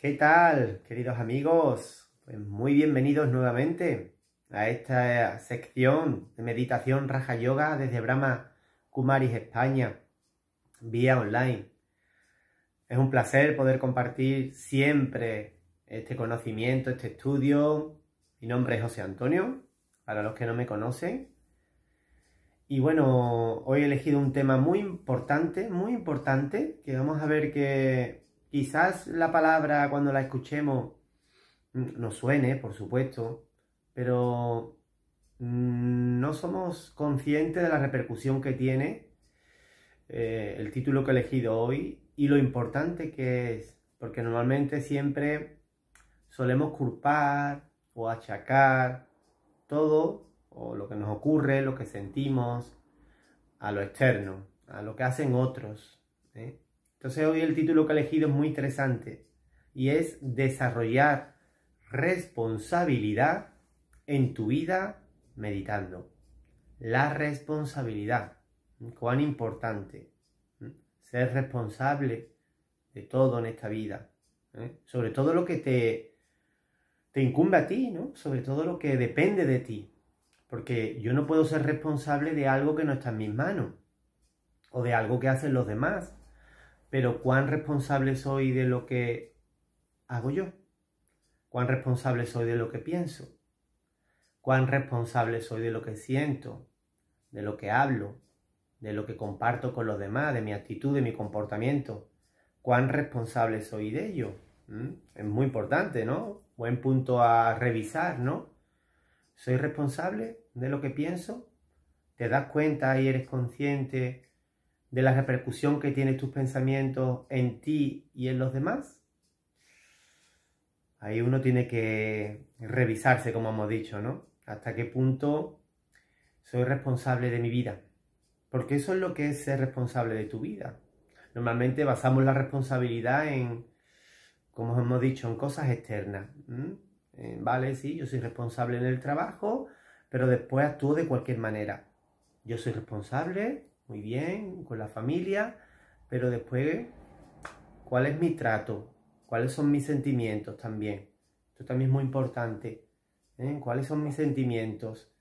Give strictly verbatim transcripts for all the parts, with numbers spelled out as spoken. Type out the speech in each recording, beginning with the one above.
¿Qué tal, queridos amigos? Pues muy bienvenidos nuevamente a esta sección de meditación Raja Yoga desde Brahma Kumaris España, vía online. Es un placer poder compartir siempre este conocimiento, este estudio. Mi nombre es José Antonio, para los que no me conocen. Y bueno, hoy he elegido un tema muy importante, muy importante, que vamos a ver que quizás la palabra cuando la escuchemos nos suene, por supuesto, pero no somos conscientes de la repercusión que tiene eh, el título que he elegido hoy y lo importante que es, porque normalmente siempre solemos culpar o achacar todo o lo que nos ocurre, lo que sentimos, a lo externo, a lo que hacen otros, ¿eh? Entonces hoy el título que he elegido es muy interesante y es desarrollar responsabilidad en tu vida meditando. La responsabilidad, cuán importante, ¿eh? Ser responsable de todo en esta vida, ¿eh? Sobre todo lo que te, te incumbe a ti, ¿no? Sobre todo lo que depende de ti. Porque yo no puedo ser responsable de algo que no está en mis manos o de algo que hacen los demás. Pero ¿cuán responsable soy de lo que hago yo? ¿Cuán responsable soy de lo que pienso? ¿Cuán responsable soy de lo que siento? ¿De lo que hablo? ¿De lo que comparto con los demás? ¿De mi actitud? ¿De mi comportamiento? ¿Cuán responsable soy de ello? ¿Mm? Es muy importante, ¿no? Buen punto a revisar, ¿no? ¿Soy responsable de lo que pienso? ¿Te das cuenta y eres consciente de la repercusión que tienen tus pensamientos en ti y en los demás? Ahí uno tiene que revisarse, como hemos dicho, ¿no? ¿Hasta qué punto soy responsable de mi vida? Porque eso es lo que es ser responsable de tu vida. Normalmente basamos la responsabilidad en, como hemos dicho, en cosas externas, ¿Mm? Vale, sí, yo soy responsable en el trabajo, pero después actúo de cualquier manera. Yo soy responsable, muy bien, con la familia, pero después, ¿cuál es mi trato? ¿Cuáles son mis sentimientos también? Esto también es muy importante, ¿eh? ¿Cuáles son mis sentimientos?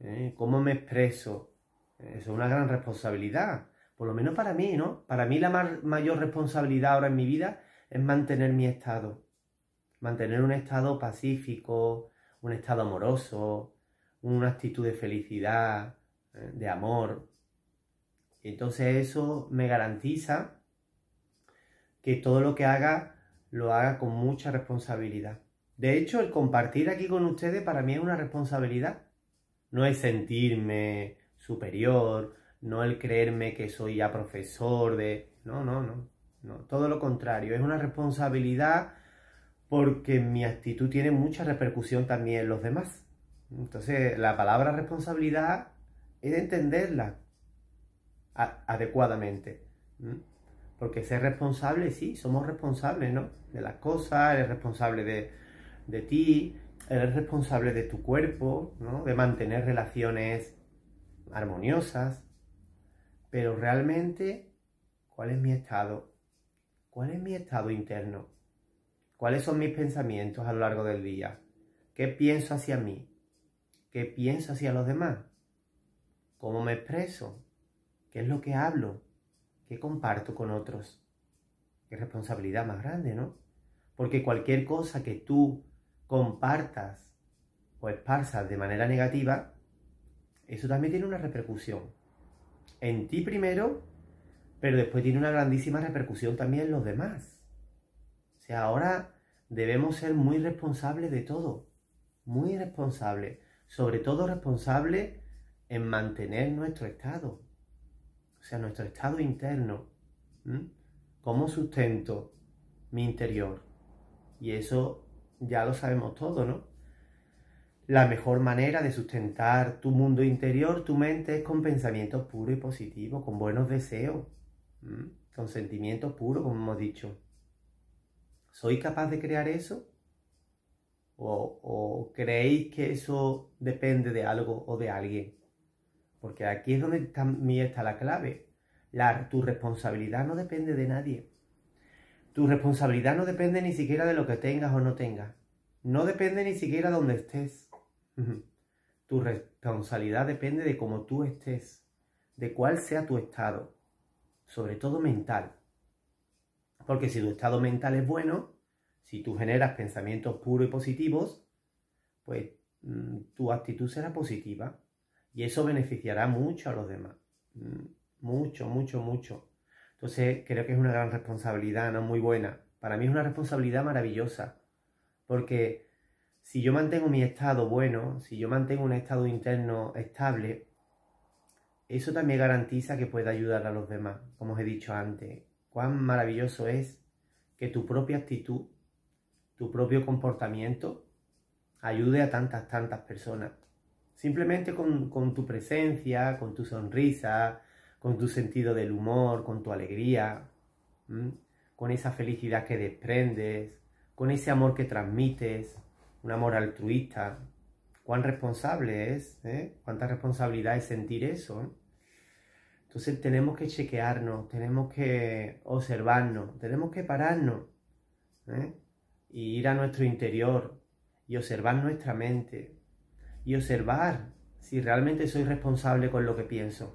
¿Eh? ¿Cómo me expreso? Eso es una gran responsabilidad, por lo menos para mí, ¿no? Para mí la ma- mayor responsabilidad ahora en mi vida es mantener mi estado. Mantener un estado pacífico, un estado amoroso, una actitud de felicidad, de amor. Y entonces eso me garantiza que todo lo que haga, lo haga con mucha responsabilidad. De hecho, el compartir aquí con ustedes para mí es una responsabilidad. No es sentirme superior, no el creerme que soy ya profesor de... No, no, no, no. Todo lo contrario, es una responsabilidad... Porque mi actitud tiene mucha repercusión también en los demás. Entonces, la palabra responsabilidad es entenderla adecuadamente. Porque ser responsable, sí, somos responsables, ¿no? De las cosas, eres responsable de, de ti, eres responsable de tu cuerpo, ¿no? De mantener relaciones armoniosas. Pero realmente, ¿cuál es mi estado? ¿Cuál es mi estado interno? ¿Cuáles son mis pensamientos a lo largo del día? ¿Qué pienso hacia mí? ¿Qué pienso hacia los demás? ¿Cómo me expreso? ¿Qué es lo que hablo? ¿Qué comparto con otros? Qué responsabilidad más grande, ¿no? Porque cualquier cosa que tú compartas o esparzas de manera negativa, eso también tiene una repercusión. En ti primero, pero después tiene una grandísima repercusión también en los demás. O sea, ahora debemos ser muy responsables de todo, muy responsables, sobre todo responsables en mantener nuestro estado, o sea, nuestro estado interno, ¿Mm? Cómo sustento mi interior, y eso ya lo sabemos todo, ¿no? La mejor manera de sustentar tu mundo interior, tu mente, es con pensamientos puros y positivos, con buenos deseos, ¿Mm? Con sentimientos puros, como hemos dicho. ¿Soy capaz de crear eso? ¿O, o creéis que eso depende de algo o de alguien? Porque aquí es donde también está la clave. La, tu responsabilidad no depende de nadie. Tu responsabilidad no depende ni siquiera de lo que tengas o no tengas. No depende ni siquiera de donde estés. Tu responsabilidad depende de cómo tú estés, de cuál sea tu estado, sobre todo mental. Porque si tu estado mental es bueno, si tú generas pensamientos puros y positivos, pues mm, tu actitud será positiva y eso beneficiará mucho a los demás. Mm, mucho, mucho, mucho. Entonces creo que es una gran responsabilidad, ¿no? Muy buena. Para mí es una responsabilidad maravillosa, porque si yo mantengo mi estado bueno, si yo mantengo un estado interno estable, eso también garantiza que pueda ayudar a los demás, como os he dicho antes. Cuán maravilloso es que tu propia actitud, tu propio comportamiento, ayude a tantas, tantas personas. Simplemente con, con tu presencia, con tu sonrisa, con tu sentido del humor, con tu alegría, ¿m? Con esa felicidad que desprendes, con ese amor que transmites, un amor altruista. Cuán responsable es, ¿eh? Cuánta responsabilidad es sentir eso, ¿eh? Entonces tenemos que chequearnos, tenemos que observarnos, tenemos que pararnos, ¿eh? Y ir a nuestro interior y observar nuestra mente y observar si realmente soy responsable con lo que pienso.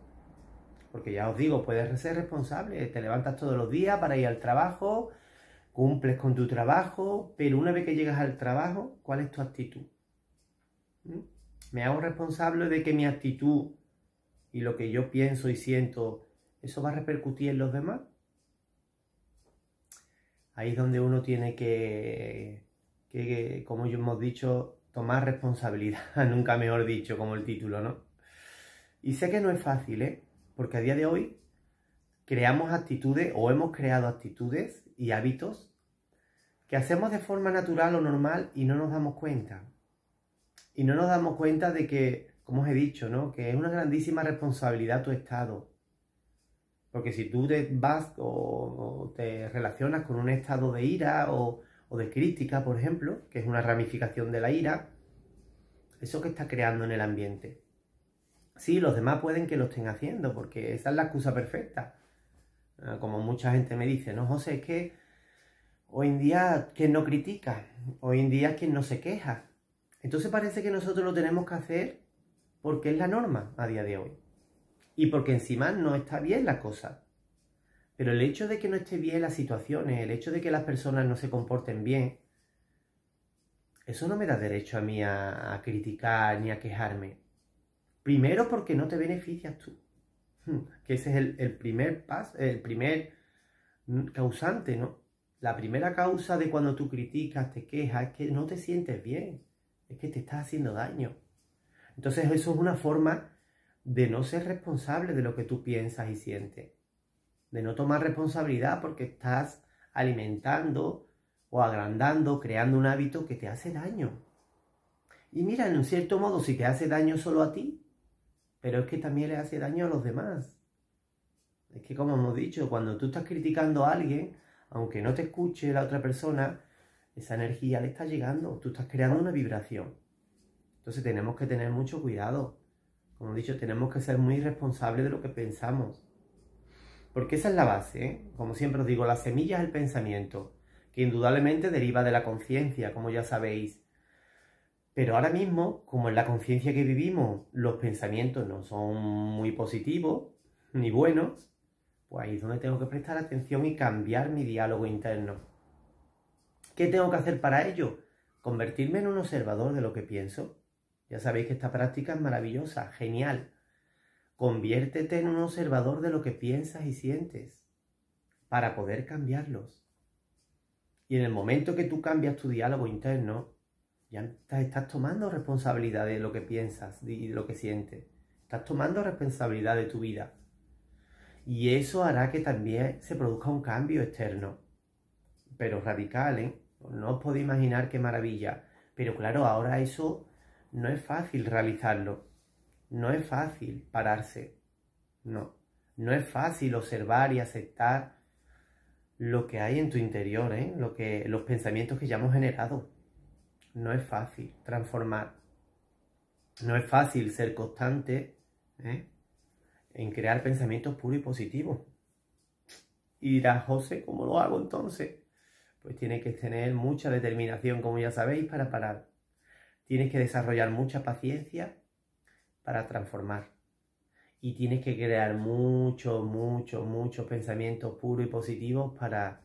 Porque ya os digo, puedes ser responsable, te levantas todos los días para ir al trabajo, cumples con tu trabajo, pero una vez que llegas al trabajo, ¿cuál es tu actitud? ¿Mm? Me hago responsable de que mi actitud y lo que yo pienso y siento, ¿eso va a repercutir en los demás? Ahí es donde uno tiene que, que, que como ya hemos dicho, tomar responsabilidad. Nunca mejor dicho, como el título, ¿no? Y sé que no es fácil, ¿eh? Porque a día de hoy creamos actitudes o hemos creado actitudes y hábitos que hacemos de forma natural o normal y no nos damos cuenta. Y no nos damos cuenta de que, como os he dicho, ¿no? Que es una grandísima responsabilidad tu estado. Porque si tú te vas o, o te relacionas con un estado de ira o, o de crítica, por ejemplo, que es una ramificación de la ira, eso que está creando en el ambiente. Sí, los demás pueden que lo estén haciendo, porque esa es la excusa perfecta. Como mucha gente me dice, no, José, es que hoy en día quien no critica, hoy en día quien no se queja. Entonces parece que nosotros lo tenemos que hacer porque es la norma a día de hoy. Y porque encima no está bien la cosa. Pero el hecho de que no esté bien las situaciones, el hecho de que las personas no se comporten bien, eso no me da derecho a mí a, a criticar ni a quejarme. Primero porque no te beneficias tú. Que ese es el, el primer paso, el primer causante, ¿no? La primera causa de cuando tú criticas, te quejas, es que no te sientes bien. Es que te estás haciendo daño. Entonces eso es una forma de no ser responsable de lo que tú piensas y sientes, de no tomar responsabilidad porque estás alimentando o agrandando, creando un hábito que te hace daño. Y mira, en un cierto modo, si te hace daño solo a ti, pero es que también le hace daño a los demás. Es que, como hemos dicho, cuando tú estás criticando a alguien, aunque no te escuche la otra persona, esa energía le está llegando, tú estás creando una vibración. Entonces tenemos que tener mucho cuidado. Como he dicho, tenemos que ser muy responsables de lo que pensamos. Porque esa es la base, ¿eh? Como siempre os digo, la semilla es el pensamiento, que indudablemente deriva de la conciencia, como ya sabéis. Pero ahora mismo, como en la conciencia que vivimos, los pensamientos no son muy positivos ni buenos, pues ahí es donde tengo que prestar atención y cambiar mi diálogo interno. ¿Qué tengo que hacer para ello? Convertirme en un observador de lo que pienso. Ya sabéis que esta práctica es maravillosa, genial. Conviértete en un observador de lo que piensas y sientes para poder cambiarlos. Y en el momento que tú cambias tu diálogo interno, ya estás tomando responsabilidad de lo que piensas y de lo que sientes. Estás tomando responsabilidad de tu vida. Y eso hará que también se produzca un cambio externo. Pero radical, ¿eh? No os podéis imaginar qué maravilla. Pero claro, ahora eso... no es fácil realizarlo, no es fácil pararse, no, no es fácil observar y aceptar lo que hay en tu interior, ¿eh? Lo que, los pensamientos que ya hemos generado. No es fácil transformar, no es fácil ser constante, ¿eh? En crear pensamientos puros y positivos. Y dirás, José, ¿cómo lo hago entonces? pues tienes que tener mucha determinación, como ya sabéis, para parar. Tienes que desarrollar mucha paciencia para transformar. Y tienes que crear muchos, muchos, muchos pensamientos puros y positivos para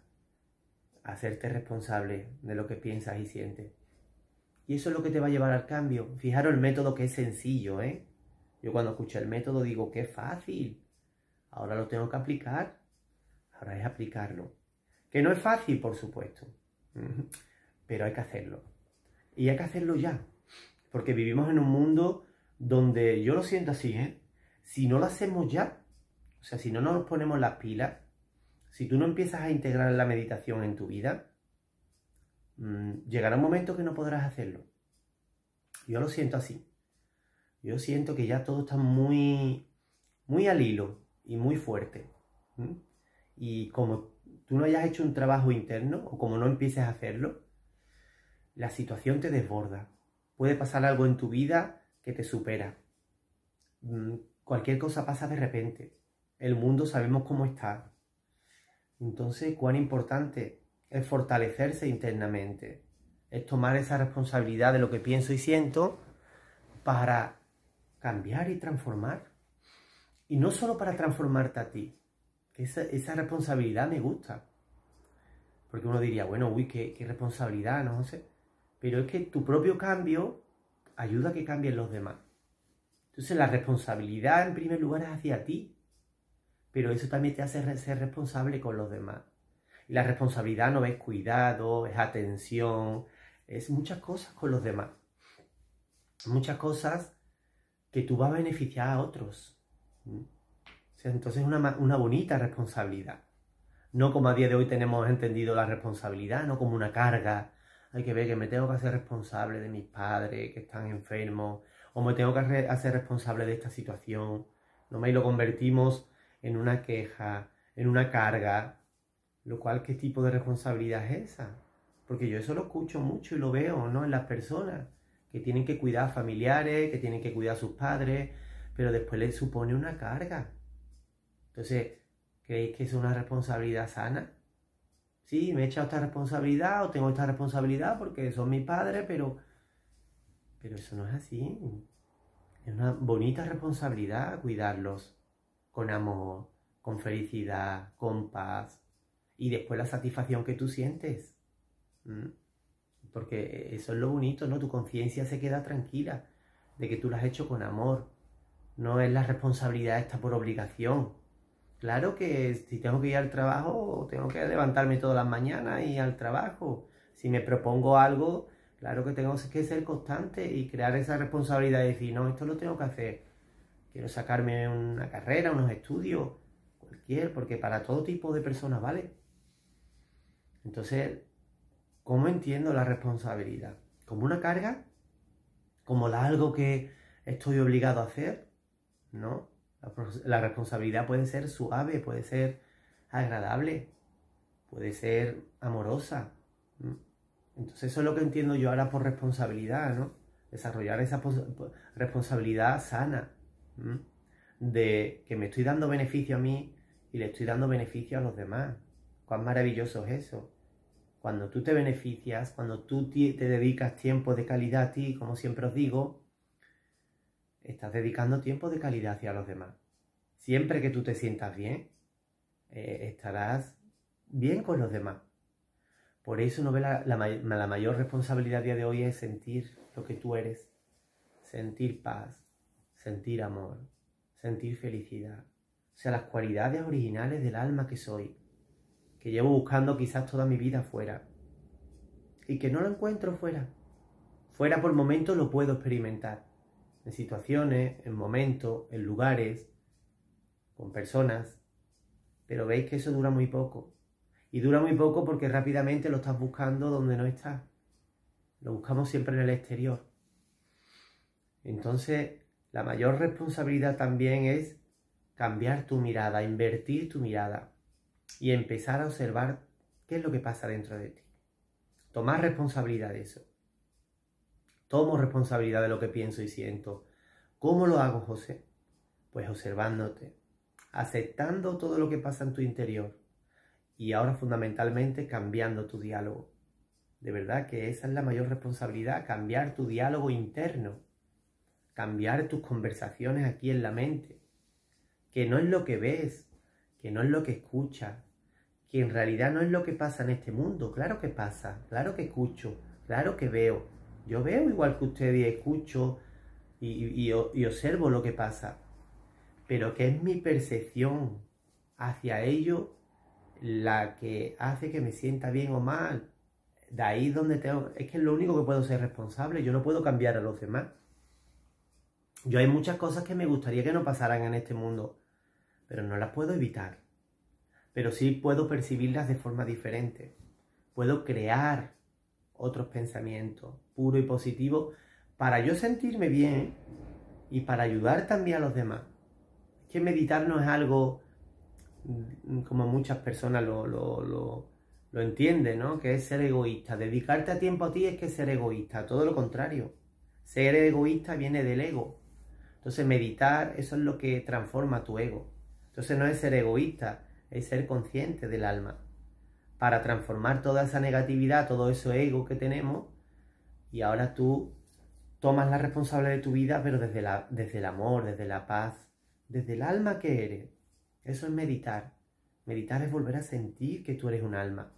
hacerte responsable de lo que piensas y sientes. Y eso es lo que te va a llevar al cambio. Fijaros el método, que es sencillo, ¿eh? Yo cuando escuché el método digo, ¡qué fácil! Ahora lo tengo que aplicar. Ahora es aplicarlo. Que no es fácil, por supuesto. Pero hay que hacerlo. Y hay que hacerlo ya. Porque vivimos en un mundo donde, yo lo siento así, ¿eh? Si no lo hacemos ya, o sea, si no nos ponemos las pilas, si tú no empiezas a integrar la meditación en tu vida, mmm, llegará un momento que no podrás hacerlo. Yo lo siento así. Yo siento que ya todo está muy, muy al hilo y muy fuerte. ¿Mm? Y como tú no hayas hecho un trabajo interno, o como no empieces a hacerlo, la situación te desborda. Puede pasar algo en tu vida que te supera. Mmm, cualquier cosa pasa de repente. El mundo sabemos cómo está. Entonces, cuán importante es fortalecerse internamente, es tomar esa responsabilidad de lo que pienso y siento para cambiar y transformar. Y no solo para transformarte a ti, esa, esa responsabilidad me gusta. Porque uno diría, bueno, uy, qué, qué responsabilidad, no sé. Pero es que tu propio cambio ayuda a que cambien los demás. Entonces, la responsabilidad en primer lugar es hacia ti. Pero eso también te hace ser responsable con los demás. Y la responsabilidad no es cuidado, es atención, es muchas cosas con los demás. Muchas cosas que tú vas a beneficiar a otros. O sea, entonces es una, una bonita responsabilidad. No como a día de hoy tenemos entendido la responsabilidad, no como una carga. Hay que ver que me tengo que hacer responsable de mis padres que están enfermos, o me tengo que hacer responsable de esta situación. No me lo convertimos en una queja, en una carga, lo cual, ¿qué tipo de responsabilidad es esa? Porque yo eso lo escucho mucho y lo veo, ¿no?, en las personas, que tienen que cuidar a familiares, que tienen que cuidar a sus padres, pero después les supone una carga. Entonces, ¿creéis que es una responsabilidad sana? Sí, me he echado esta responsabilidad o tengo esta responsabilidad porque son mis padres, pero, pero eso no es así. Es una bonita responsabilidad cuidarlos. Con amor, con felicidad, con paz. Y después la satisfacción que tú sientes. ¿Mm? Porque eso es lo bonito, ¿no? Tu conciencia se queda tranquila de que tú lo has hecho con amor. No es la responsabilidad esta por obligación. Claro que si tengo que ir al trabajo, tengo que levantarme todas las mañanas y ir al trabajo. Si me propongo algo, claro que tengo que ser constante y crear esa responsabilidad de decir, no, esto lo tengo que hacer. Quiero sacarme una carrera, unos estudios, cualquier, porque para todo tipo de personas, ¿vale? Entonces, ¿cómo entiendo la responsabilidad? ¿Como una carga? ¿Como la, algo que estoy obligado a hacer? No, la, la responsabilidad puede ser suave, puede ser agradable, puede ser amorosa. Entonces, eso es lo que entiendo yo ahora por responsabilidad, ¿no? Desarrollar esa responsabilidad sana. De que me estoy dando beneficio a mí y le estoy dando beneficio a los demás. Cuán maravilloso es eso. Cuando tú te beneficias, cuando tú te dedicas tiempo de calidad a ti, como siempre os digo, estás dedicando tiempo de calidad hacia los demás. Siempre que tú te sientas bien, eh, estarás bien con los demás. Por eso no ve la, la, la mayor responsabilidad a día de hoy es sentir lo que tú eres, sentir paz, sentir amor, sentir felicidad. O sea, las cualidades originales del alma que soy, que llevo buscando quizás toda mi vida fuera, y que no lo encuentro fuera. Fuera por momentos lo puedo experimentar, en situaciones, en momentos, en lugares, con personas, pero veis que eso dura muy poco. Y dura muy poco porque rápidamente lo estás buscando donde no estás. Lo buscamos siempre en el exterior. Entonces, la mayor responsabilidad también es cambiar tu mirada, invertir tu mirada y empezar a observar qué es lo que pasa dentro de ti. Tomar responsabilidad de eso. Tomo responsabilidad de lo que pienso y siento. ¿Cómo lo hago, José? Pues observándote, aceptando todo lo que pasa en tu interior y ahora fundamentalmente cambiando tu diálogo. De verdad que esa es la mayor responsabilidad, cambiar tu diálogo interno, cambiar tus conversaciones aquí en la mente, que no es lo que ves, que no es lo que escuchas, que en realidad no es lo que pasa en este mundo. Claro que pasa, claro que escucho, claro que veo. Yo veo igual que ustedes, escucho y, y, y observo lo que pasa, pero que es mi percepción hacia ello la que hace que me sienta bien o mal. De ahí donde tengo... Es que es lo único que puedo ser responsable. Yo no puedo cambiar a los demás. Yo hay muchas cosas que me gustaría que no pasaran en este mundo, pero no las puedo evitar. Pero sí puedo percibirlas de forma diferente. Puedo crear otros pensamientos puros y positivos para yo sentirme bien y para ayudar también a los demás. Es que meditar no es algo como muchas personas lo... lo, lo Lo entiende, ¿no? Que es ser egoísta. Dedicarte a tiempo a ti es que es ser egoísta. Todo lo contrario. Ser egoísta viene del ego. Entonces meditar, eso es lo que transforma tu ego. Entonces no es ser egoísta, es ser consciente del alma. Para transformar toda esa negatividad, todo ese ego que tenemos. Y ahora tú tomas la responsabilidad de tu vida, pero desde, la, desde el amor, desde la paz, desde el alma que eres. Eso es meditar. Meditar es volver a sentir que tú eres un alma.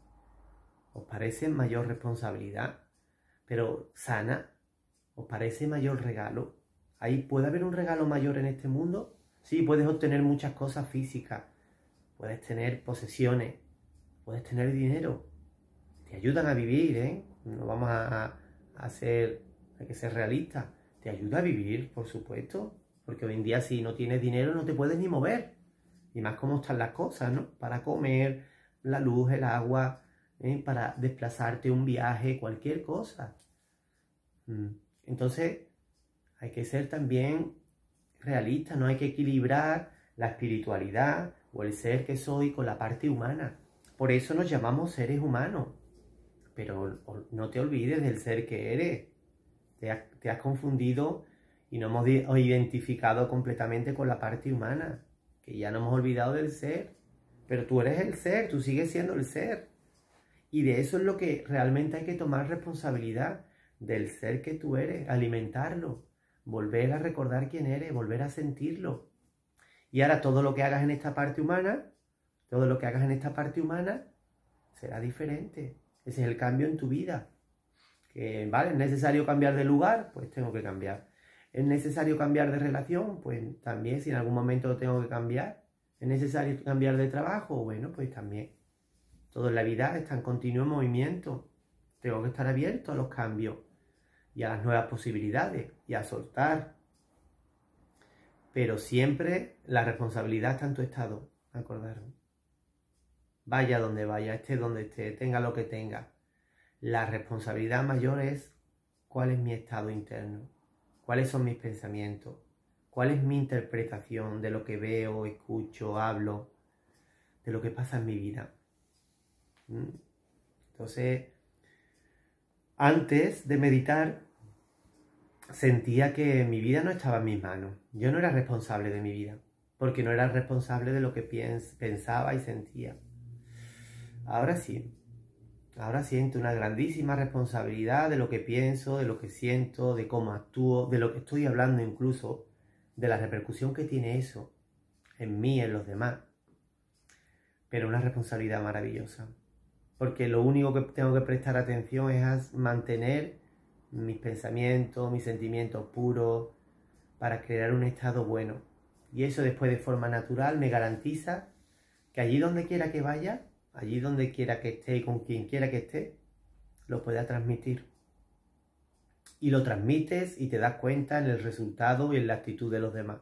¿Os parece mayor responsabilidad? Pero sana. ¿Os parece mayor regalo? ¿Ahí puede haber un regalo mayor en este mundo? Sí, puedes obtener muchas cosas físicas. Puedes tener posesiones. Puedes tener dinero. Te ayudan a vivir, ¿eh? No vamos a, a ser... Hay que ser realistas. Te ayuda a vivir, por supuesto. Porque hoy en día si no tienes dinero no te puedes ni mover. Y más cómo están las cosas, ¿no? Para comer, la luz, el agua... ¿Eh? Para desplazarte, un viaje, cualquier cosa. Entonces, hay que ser también realista, no hay que equilibrar la espiritualidad o el ser que soy con la parte humana. Por eso nos llamamos seres humanos. Pero no te olvides del ser que eres. Te has, te has confundido y no hemos identificado completamente con la parte humana, que ya nos hemos olvidado del ser. Pero tú eres el ser, tú sigues siendo el ser. Y de eso es lo que realmente hay que tomar responsabilidad, del ser que tú eres, alimentarlo, volver a recordar quién eres, volver a sentirlo. Y ahora todo lo que hagas en esta parte humana, todo lo que hagas en esta parte humana será diferente. Ese es el cambio en tu vida. Que, ¿vale? ¿Es necesario cambiar de lugar? Pues tengo que cambiar. ¿Es necesario cambiar de relación? Pues también, si en algún momento lo tengo que cambiar. ¿Es necesario cambiar de trabajo? Bueno, pues también. Todo en la vida está en continuo movimiento. Tengo que estar abierto a los cambios y a las nuevas posibilidades y a soltar. Pero siempre la responsabilidad está en tu estado, acordaros. Vaya donde vaya, esté donde esté, tenga lo que tenga. La responsabilidad mayor es cuál es mi estado interno, cuáles son mis pensamientos, cuál es mi interpretación de lo que veo, escucho, hablo, de lo que pasa en mi vida. Entonces, antes de meditar, sentía que mi vida no estaba en mis manos. Yo no era responsable de mi vida, porque no era responsable de lo que pensaba y sentía. Ahora sí, ahora siento una grandísima responsabilidad de lo que pienso, de lo que siento, de cómo actúo, de lo que estoy hablando incluso, de la repercusión que tiene eso en mí y en los demás. Pero una responsabilidad maravillosa. Porque lo único que tengo que prestar atención es a mantener mis pensamientos, mis sentimientos puros, para crear un estado bueno. Y eso después de forma natural me garantiza que allí donde quiera que vaya, allí donde quiera que esté y con quien quiera que esté, lo pueda transmitir. Y lo transmites y te das cuenta en el resultado y en la actitud de los demás.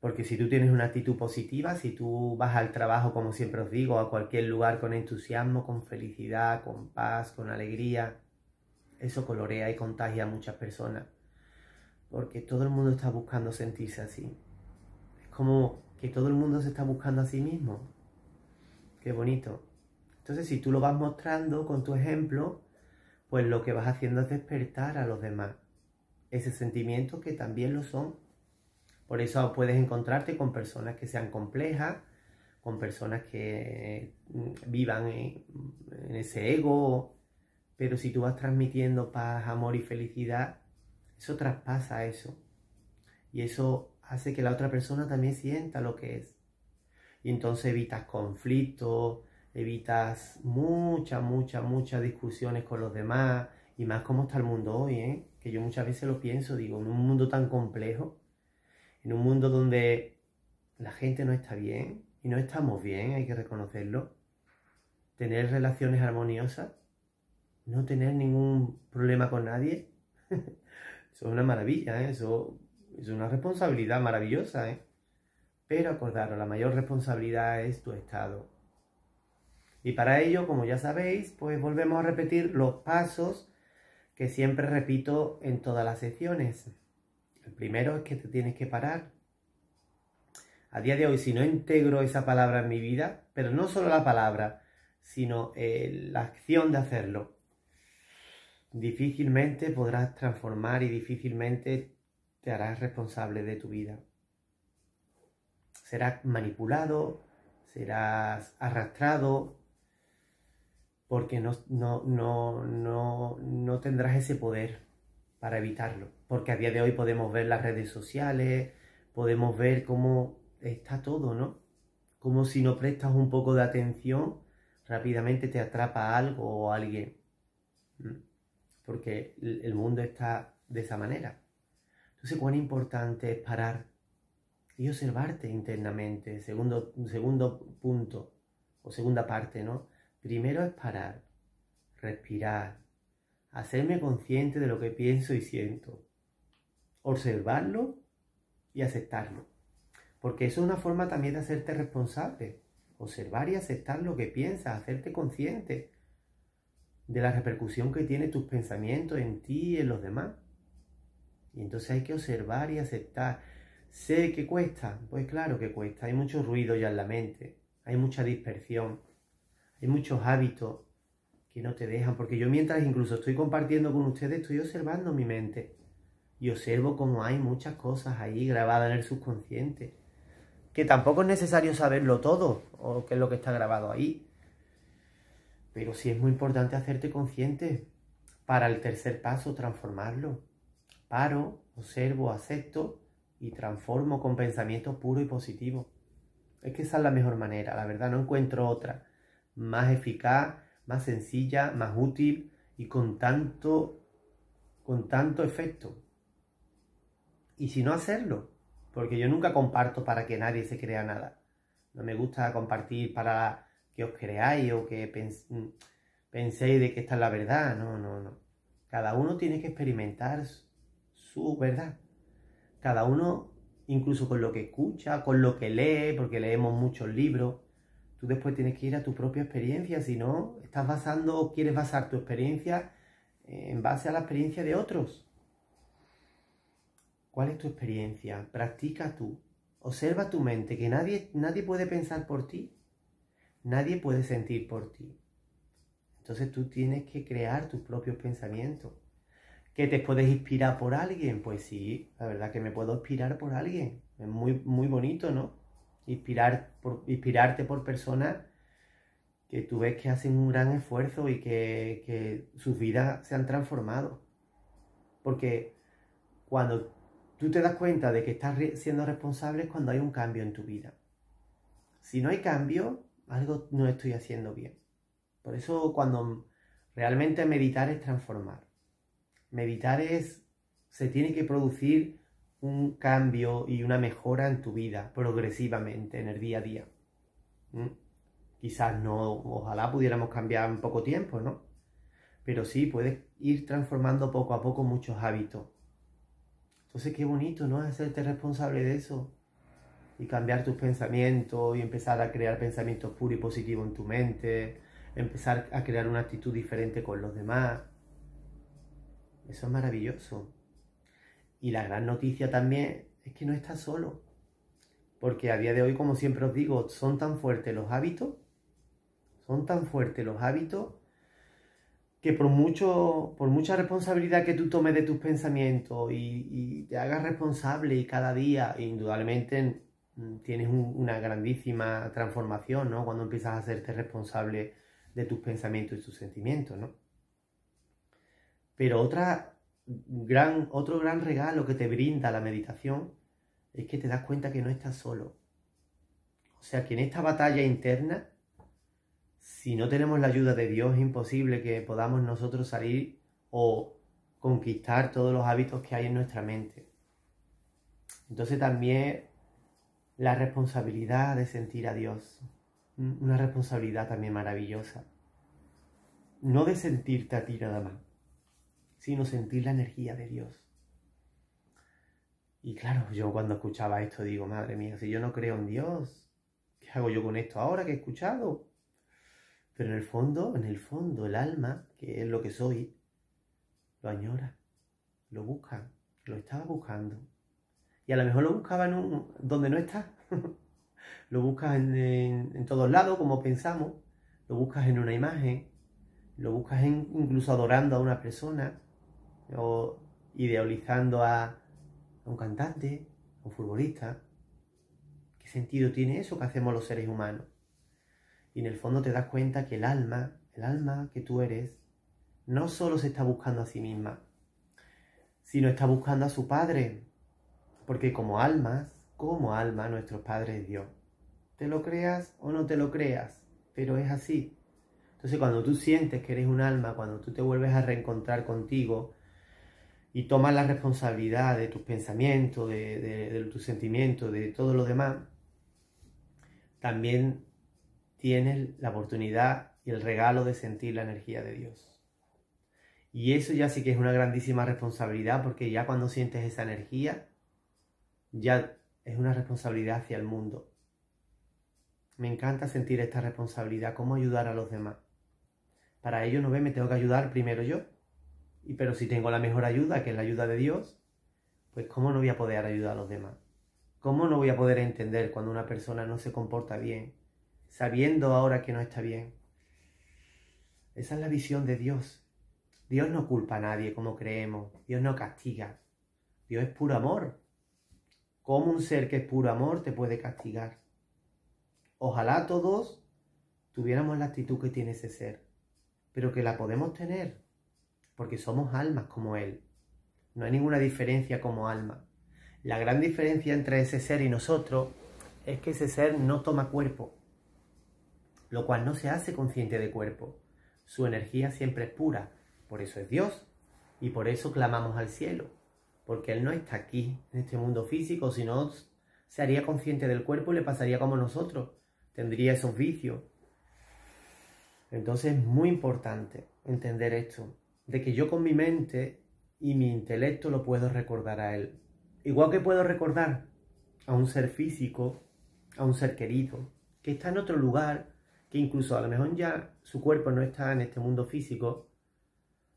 Porque si tú tienes una actitud positiva, si tú vas al trabajo, como siempre os digo, a cualquier lugar con entusiasmo, con felicidad, con paz, con alegría, eso colorea y contagia a muchas personas. Porque todo el mundo está buscando sentirse así. Es como que todo el mundo se está buscando a sí mismo. Qué bonito. Entonces, si tú lo vas mostrando con tu ejemplo, pues lo que vas haciendo es despertar a los demás ese sentimiento, que también lo son. Por eso puedes encontrarte con personas que sean complejas, con personas que vivan en, en ese ego, pero si tú vas transmitiendo paz, amor y felicidad, eso traspasa eso. Y eso hace que la otra persona también sienta lo que es. Y entonces evitas conflictos, evitas muchas, muchas, muchas discusiones con los demás. Y más como está el mundo hoy, ¿eh? Que yo muchas veces lo pienso, digo, en un mundo tan complejo, en un mundo donde la gente no está bien, y no estamos bien, hay que reconocerlo, tener relaciones armoniosas, no tener ningún problema con nadie, eso es una maravilla, ¿eh? Eso es una responsabilidad maravillosa, ¿eh? Pero acordaros, la mayor responsabilidad es tu estado. Y para ello, como ya sabéis, pues volvemos a repetir los pasos que siempre repito en todas las sesiones. El primero es que te tienes que parar. A día de hoy, si no integro esa palabra en mi vida, pero no solo la palabra, sino eh, la acción de hacerlo, difícilmente podrás transformar y difícilmente te harás responsable de tu vida. Serás manipulado, serás arrastrado, porque no, no, no, no, no tendrás ese poder para evitarlo. Porque a día de hoy podemos ver las redes sociales, podemos ver cómo está todo, ¿no? Como si no prestas un poco de atención, rápidamente te atrapa algo o alguien. Porque el mundo está de esa manera. Entonces, cuán importante es parar y observarte internamente. Segundo, segundo punto, o segunda parte, ¿no? Primero es parar, respirar, hacerme consciente de lo que pienso y siento. Observarlo y aceptarlo. Porque eso es una forma también de hacerte responsable. Observar y aceptar lo que piensas, hacerte consciente de la repercusión que tienen tus pensamientos en ti y en los demás. Y entonces hay que observar y aceptar. ¿Sé que cuesta? Pues claro que cuesta. Hay mucho ruido ya en la mente, hay mucha dispersión, hay muchos hábitos que no te dejan. Porque yo mientras incluso estoy compartiendo con ustedes, estoy observando mi mente. Y observo cómo hay muchas cosas ahí grabadas en el subconsciente. Que tampoco es necesario saberlo todo, o qué es lo que está grabado ahí. Pero sí es muy importante hacerte consciente para el tercer paso, transformarlo. Paro, observo, acepto y transformo con pensamientos puros y positivos. Es que esa es la mejor manera, la verdad, no encuentro otra. Más eficaz, más sencilla, más útil y con tanto, con tanto efecto. Y si no hacerlo, porque yo nunca comparto para que nadie se crea nada. No me gusta compartir para que os creáis o que pens penséis de que esta es la verdad. No, no, no. Cada uno tiene que experimentar su verdad. Cada uno, incluso con lo que escucha, con lo que lee, porque leemos muchos libros, tú después tienes que ir a tu propia experiencia. Si no, estás basando o quieres basar tu experiencia en base a la experiencia de otros. ¿Cuál es tu experiencia? Practica tú. Observa tu mente, que nadie, nadie puede pensar por ti. Nadie puede sentir por ti. Entonces tú tienes que crear tus propios pensamientos. ¿Que te puedes inspirar por alguien? Pues sí, la verdad que me puedo inspirar por alguien. Es muy, muy bonito, ¿no? Inspirar por, inspirarte por personas que tú ves que hacen un gran esfuerzo y que, que sus vidas se han transformado. Porque cuando tú te das cuenta de que estás siendo responsable es cuando hay un cambio en tu vida. Si no hay cambio, algo no estoy haciendo bien. Por eso cuando realmente meditar es transformar. Meditar es, se tiene que producir un cambio y una mejora en tu vida progresivamente, en el día a día. ¿Mm? Quizás no, ojalá pudiéramos cambiar en poco tiempo, ¿no? Pero sí, puedes ir transformando poco a poco muchos hábitos. Entonces qué bonito, ¿no? Hacerte responsable de eso y cambiar tus pensamientos y empezar a crear pensamientos puros y positivos en tu mente, empezar a crear una actitud diferente con los demás. Eso es maravilloso. Y la gran noticia también es que no estás solo. Porque a día de hoy, como siempre os digo, son tan fuertes los hábitos, son tan fuertes los hábitos, que por, mucho, por mucha responsabilidad que tú tomes de tus pensamientos y, y te hagas responsable y cada día, indudablemente tienes un, una grandísima transformación, ¿no? Cuando empiezas a hacerte responsable de tus pensamientos y tus sentimientos, ¿no? Pero otra gran, otro gran regalo que te brinda la meditación es que te das cuenta que no estás solo. O sea, que en esta batalla interna, si no tenemos la ayuda de Dios, es imposible que podamos nosotros salir o conquistar todos los hábitos que hay en nuestra mente. Entonces también la responsabilidad de sentir a Dios, una responsabilidad también maravillosa. No de sentirte a ti nada más, sino sentir la energía de Dios. Y claro, yo cuando escuchaba esto digo, madre mía, si yo no creo en Dios, ¿qué hago yo con esto ahora que he escuchado? Pero en el fondo, en el fondo, el alma, que es lo que soy, lo añora, lo busca, lo estaba buscando. Y a lo mejor lo buscaba en un, donde no está. Lo buscas en, en, en todos lados, como pensamos, lo buscas en una imagen, lo buscas en, incluso adorando a una persona, o idealizando a a un cantante, a un futbolista. ¿Qué sentido tiene eso que hacemos los seres humanos? Y en el fondo te das cuenta que el alma, el alma que tú eres, no solo se está buscando a sí misma, sino está buscando a su Padre. Porque como almas, como alma, nuestro Padre es Dios. Te lo creas o no te lo creas, pero es así. Entonces cuando tú sientes que eres un alma, cuando tú te vuelves a reencontrar contigo, y tomas la responsabilidad de tus pensamientos, de, de, de tus sentimientos, de todo lo demás, también tienes la oportunidad y el regalo de sentir la energía de Dios. Y eso ya sí que es una grandísima responsabilidad, porque ya cuando sientes esa energía, ya es una responsabilidad hacia el mundo. Me encanta sentir esta responsabilidad, cómo ayudar a los demás. Para ello, no ve, me tengo que ayudar primero yo. Y pero si tengo la mejor ayuda, que es la ayuda de Dios, pues ¿cómo no voy a poder ayudar a los demás? ¿Cómo no voy a poder entender cuando una persona no se comporta bien, sabiendo ahora que no está bien? Esa es la visión de Dios. Dios no culpa a nadie como creemos, Dios no castiga, Dios es puro amor. ¿Cómo un ser que es puro amor te puede castigar? Ojalá todos tuviéramos la actitud que tiene ese ser, pero que la podemos tener. Porque somos almas como Él. No hay ninguna diferencia como alma. La gran diferencia entre ese ser y nosotros es que ese ser no toma cuerpo, lo cual no se hace consciente de cuerpo. Su energía siempre es pura. Por eso es Dios. Y por eso clamamos al cielo. Porque Él no está aquí, en este mundo físico, sino se haría consciente del cuerpo y le pasaría como nosotros. Tendría esos vicios. Entonces es muy importante entender esto, de que yo con mi mente y mi intelecto lo puedo recordar a Él. Igual que puedo recordar a un ser físico, a un ser querido, que está en otro lugar, que incluso a lo mejor ya su cuerpo no está en este mundo físico,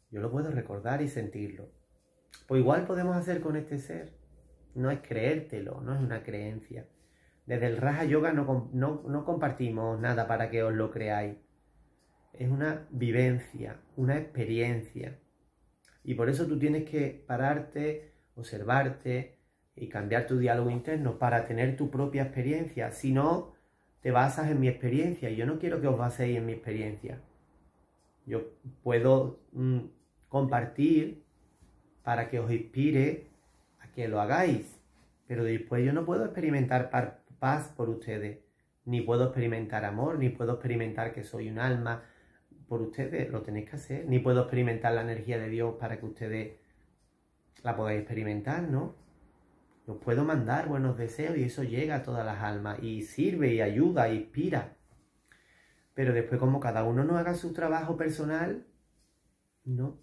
yo lo puedo recordar y sentirlo. Pues igual podemos hacer con este ser. No es creértelo, no es una creencia. Desde el Raja Yoga no, no, no compartimos nada para que os lo creáis. Es una vivencia, una experiencia. Y por eso tú tienes que pararte, observarte y cambiar tu diálogo interno para tener tu propia experiencia. Si no, te basas en mi experiencia. Y yo no quiero que os baséis en mi experiencia. Yo puedo mm, compartir para que os inspire a que lo hagáis. Pero después yo no puedo experimentar par- paz por ustedes. Ni puedo experimentar amor, ni puedo experimentar que soy un alma. Por ustedes lo tenéis que hacer, ni puedo experimentar la energía de Dios para que ustedes la podáis experimentar, ¿no? Os puedo mandar buenos deseos y eso llega a todas las almas y sirve y ayuda, y inspira. Pero después, como cada uno no haga su trabajo personal, no.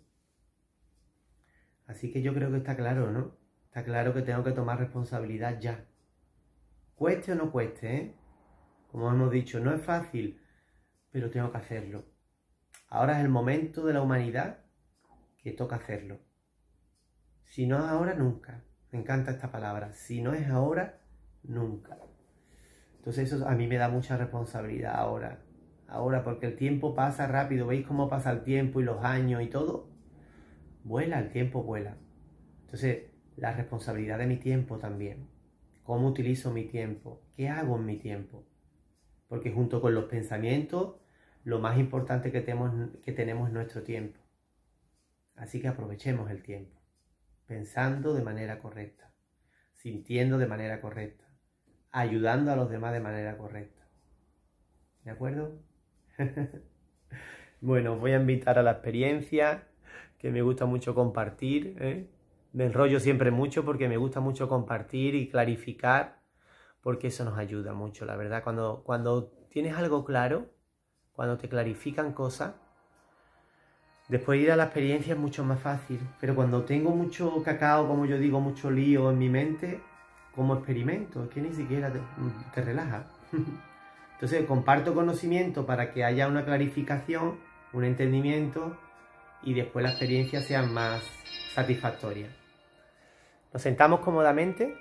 Así que yo creo que está claro, ¿no? Está claro que tengo que tomar responsabilidad ya. Cueste o no cueste, ¿eh? Como hemos dicho, no es fácil, pero tengo que hacerlo. Ahora es el momento de la humanidad que toca hacerlo. Si no es ahora, nunca. Me encanta esta palabra. Si no es ahora, nunca. Entonces eso a mí me da mucha responsabilidad ahora. Ahora, porque el tiempo pasa rápido. ¿Veis cómo pasa el tiempo y los años y todo? Vuela, el tiempo vuela. Entonces, la responsabilidad de mi tiempo también. ¿Cómo utilizo mi tiempo? ¿Qué hago en mi tiempo? Porque junto con los pensamientos, lo más importante que tenemos, que tenemos es nuestro tiempo. Así que aprovechemos el tiempo, pensando de manera correcta, sintiendo de manera correcta, ayudando a los demás de manera correcta. ¿De acuerdo? Bueno, os voy a invitar a la experiencia, que me gusta mucho compartir, ¿eh? Me enrollo siempre mucho porque me gusta mucho compartir y clarificar, porque eso nos ayuda mucho, la verdad. Cuando, cuando tienes algo claro, cuando te clarifican cosas, después ir a la experiencia es mucho más fácil. Pero cuando tengo mucho cacao, como yo digo, mucho lío en mi mente, como experimento, es que ni siquiera te, te relaja. Entonces comparto conocimiento para que haya una clarificación, un entendimiento, y después la experiencia sea más satisfactoria. Nos sentamos cómodamente,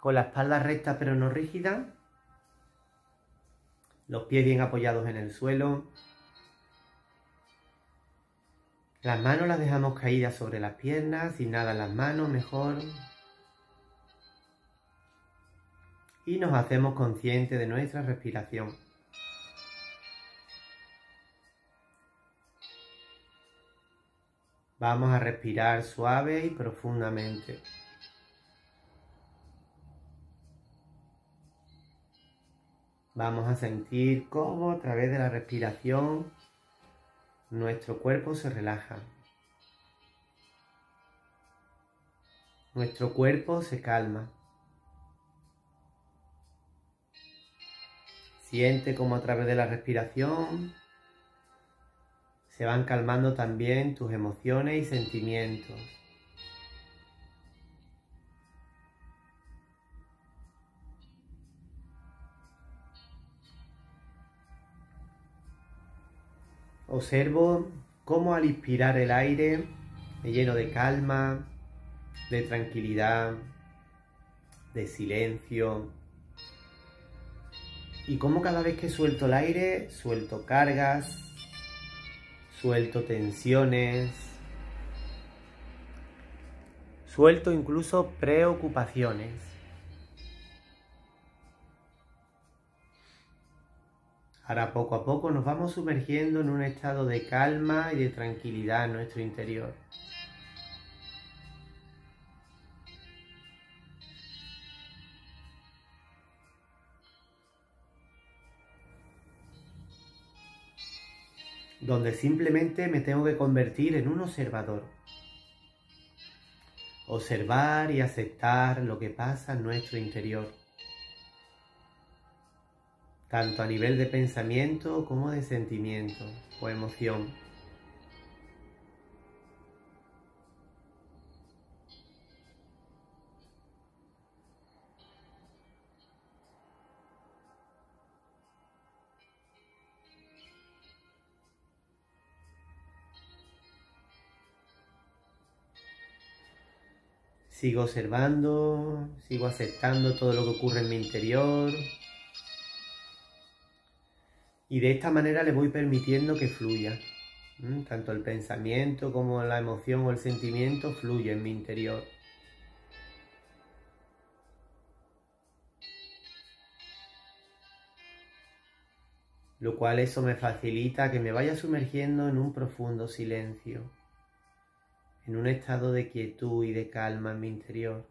con la espalda recta pero no rígida, los pies bien apoyados en el suelo, las manos las dejamos caídas sobre las piernas, sin nada en las manos, mejor, y nos hacemos conscientes de nuestra respiración. Vamos a respirar suave y profundamente. Vamos a sentir cómo a través de la respiración nuestro cuerpo se relaja. Nuestro cuerpo se calma. Siente cómo a través de la respiración se van calmando también tus emociones y sentimientos. Observo cómo al inspirar el aire me lleno de calma, de tranquilidad, de silencio. Y cómo cada vez que suelto el aire, suelto cargas, suelto tensiones, suelto incluso preocupaciones. Ahora poco a poco nos vamos sumergiendo en un estado de calma y de tranquilidad en nuestro interior. Donde simplemente me tengo que convertir en un observador. Observar y aceptar lo que pasa en nuestro interior, tanto a nivel de pensamiento como de sentimiento o emoción. Sigo observando, sigo aceptando todo lo que ocurre en mi interior. Y de esta manera le voy permitiendo que fluya. ¿Mm? Tanto el pensamiento como la emoción o el sentimiento fluye en mi interior. Lo cual eso me facilita que me vaya sumergiendo en un profundo silencio, en un estado de quietud y de calma en mi interior.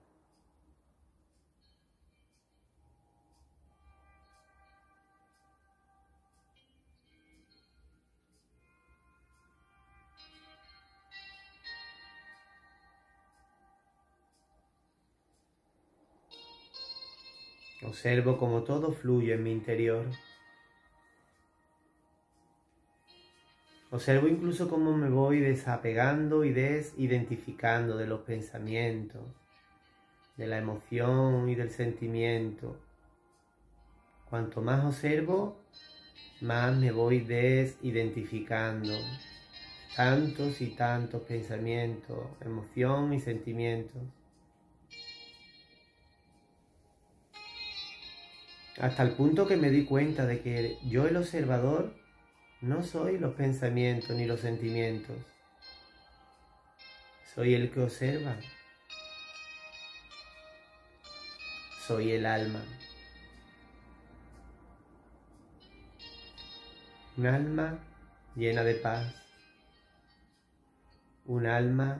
Observo cómo todo fluye en mi interior. Observo incluso cómo me voy desapegando y desidentificando de los pensamientos, de la emoción y del sentimiento. Cuanto más observo, más me voy desidentificando. Tantos y tantos pensamientos, emoción y sentimientos. Hasta el punto que me di cuenta de que yo, el observador, no soy los pensamientos ni los sentimientos. Soy el que observa. soy el alma. Un alma llena de paz, un alma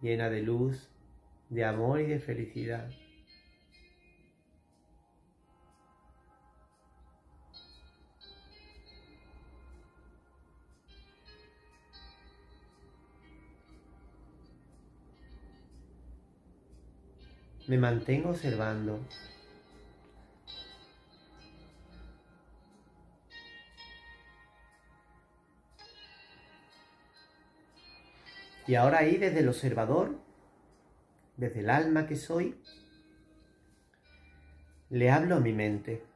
llena de luz, de amor y de felicidad. Me mantengo observando. Y ahora ahí, desde el observador, desde el alma que soy, le hablo a mi mente.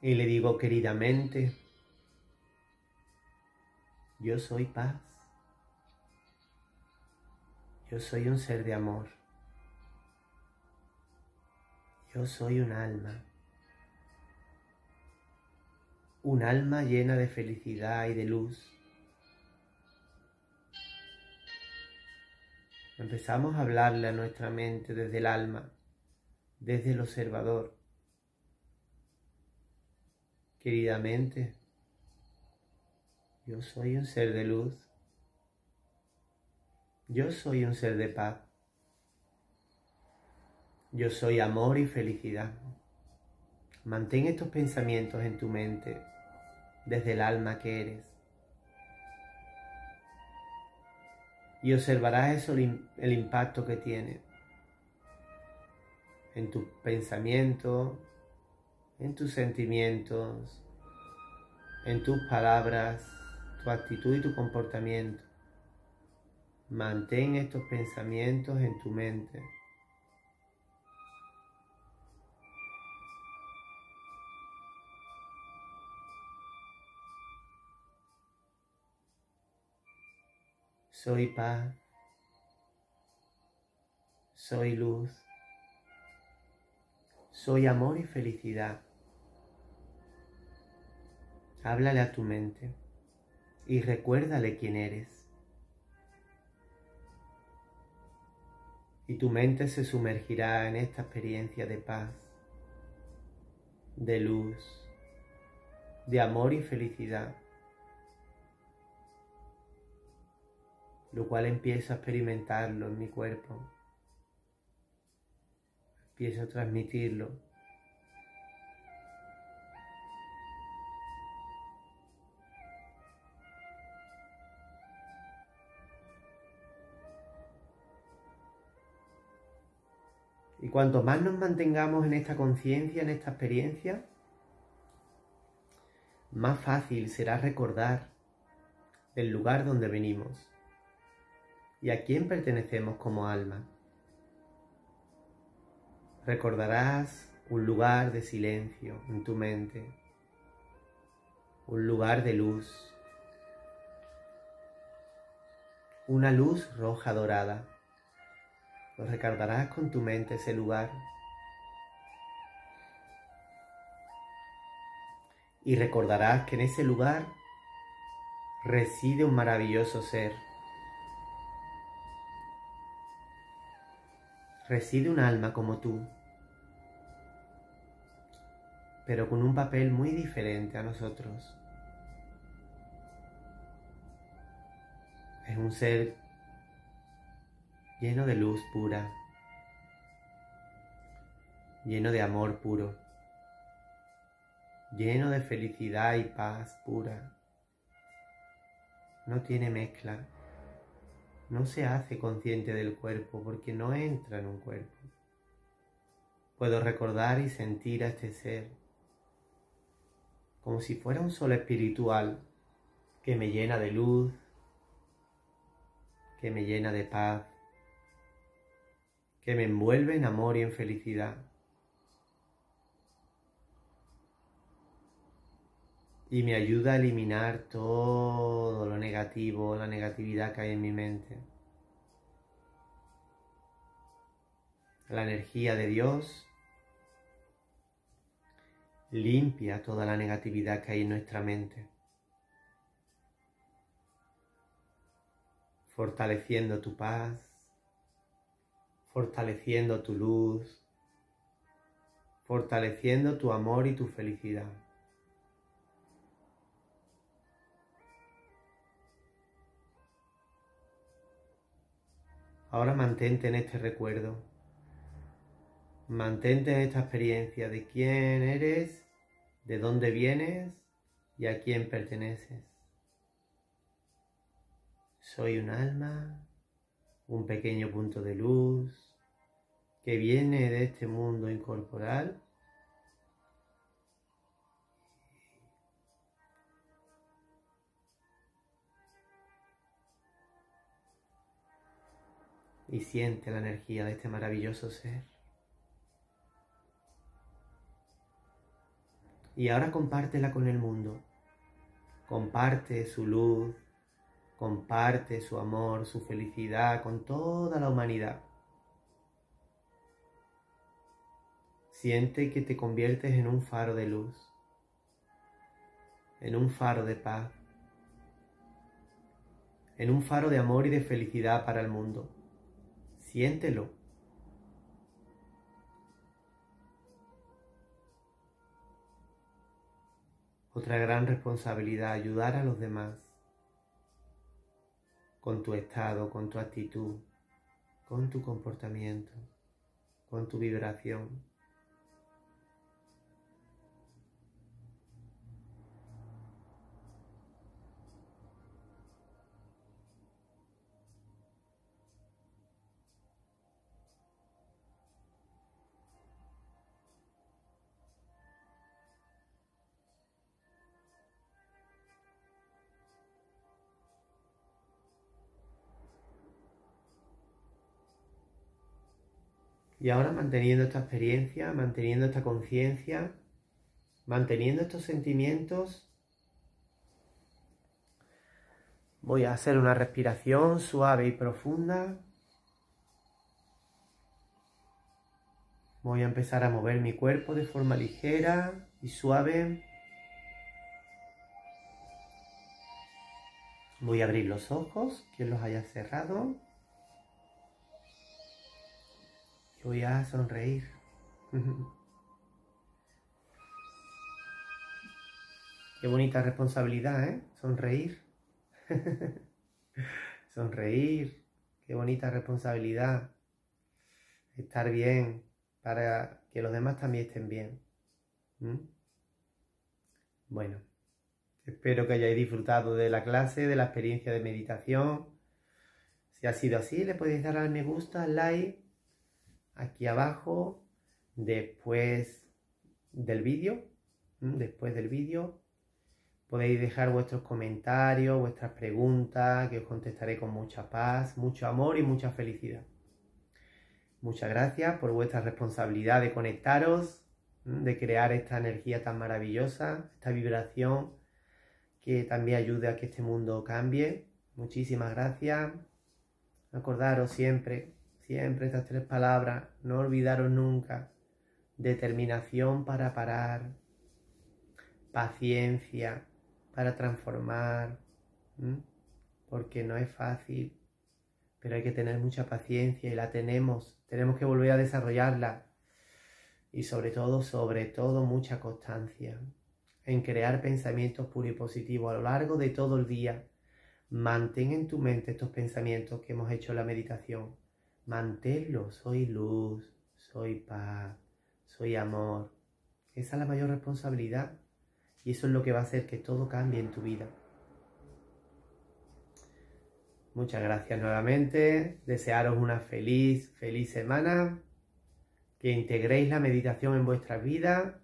Y le digo, querida mente, yo soy paz. Yo soy un ser de amor. Yo soy un alma. Un alma llena de felicidad y de luz. Empezamos a hablarle a nuestra mente desde el alma, desde el observador. Querida mente, yo soy un ser de luz. Yo soy un ser de paz. Yo soy amor y felicidad. Mantén estos pensamientos en tu mente, desde el alma que eres. Y observarás eso, el impacto que tiene en tus pensamientos, en tus sentimientos, en tus palabras, tu actitud y tu comportamiento. Mantén estos pensamientos en tu mente. Soy paz. Soy luz. Soy amor y felicidad. Háblale a tu mente y recuérdale quién eres. Y tu mente se sumergirá en esta experiencia de paz, de luz, de amor y felicidad, lo cual empiezo a experimentarlo en mi cuerpo, empiezo a transmitirlo. Y cuanto más nos mantengamos en esta conciencia, en esta experiencia, más fácil será recordar el lugar donde venimos y a quién pertenecemos como alma. Recordarás un lugar de silencio en tu mente, un lugar de luz, una luz roja dorada. Lo recordarás con tu mente ese lugar. Y recordarás que en ese lugar reside un maravilloso ser. Reside un alma como tú, pero con un papel muy diferente a nosotros. Es un ser lleno de luz pura, lleno de amor puro, lleno de felicidad y paz pura. No tiene mezcla, no se hace consciente del cuerpo porque no entra en un cuerpo. Puedo recordar y sentir a este ser como si fuera un sol espiritual que me llena de luz, que me llena de paz, que me envuelve en amor y en felicidad. Y me ayuda a eliminar todo lo negativo, la negatividad que hay en mi mente. La energía de Dios limpia toda la negatividad que hay en nuestra mente, fortaleciendo tu paz, fortaleciendo tu luz, fortaleciendo tu amor y tu felicidad. Ahora mantente en este recuerdo, mantente en esta experiencia de quién eres, de dónde vienes y a quién perteneces. Soy un alma, un pequeño punto de luz que viene de este mundo incorporal y siente la energía de este maravilloso ser. Y ahora compártela con el mundo, comparte su luz, comparte su amor, su felicidad con toda la humanidad. Siente que te conviertes en un faro de luz, en un faro de paz, en un faro de amor y de felicidad para el mundo. Siéntelo. Otra gran responsabilidad, ayudar a los demás con tu estado, con tu actitud, con tu comportamiento, con tu vibración. Y ahora manteniendo esta experiencia, manteniendo esta conciencia, manteniendo estos sentimientos, voy a hacer una respiración suave y profunda. Voy a empezar a mover mi cuerpo de forma ligera y suave. Voy a abrir los ojos, quien los haya cerrado. Voy a sonreír. Qué bonita responsabilidad, ¿eh? Sonreír. Sonreír. Qué bonita responsabilidad. Estar bien para que los demás también estén bien. ¿Mm? Bueno, espero que hayáis disfrutado de la clase, de la experiencia de meditación. Si ha sido así, le podéis dar al me gusta, al like, aquí abajo, después del vídeo, después del vídeo, podéis dejar vuestros comentarios, vuestras preguntas, que os contestaré con mucha paz, mucho amor y mucha felicidad. Muchas gracias por vuestra responsabilidad de conectaros, de crear esta energía tan maravillosa, esta vibración que también ayude a que este mundo cambie. Muchísimas gracias. Acordaros siempre... Siempre estas tres palabras, no olvidaros nunca. Determinación para parar, paciencia para transformar, ¿m? Porque no es fácil, pero hay que tener mucha paciencia y la tenemos, tenemos que volver a desarrollarla y sobre todo, sobre todo mucha constancia en crear pensamientos puros y positivos a lo largo de todo el día. Mantén en tu mente estos pensamientos que hemos hecho en la meditación. Manténlo, soy luz, soy paz, soy amor. Esa es la mayor responsabilidad y eso es lo que va a hacer que todo cambie en tu vida. Muchas gracias nuevamente, desearos una feliz, feliz semana, que integréis la meditación en vuestra vida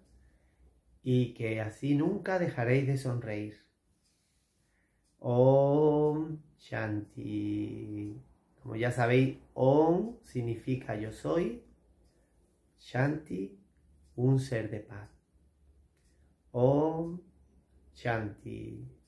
y que así nunca dejaréis de sonreír. Om Shanti. Como ya sabéis, Om significa yo soy, Shanti, un ser de paz. Om Shanti.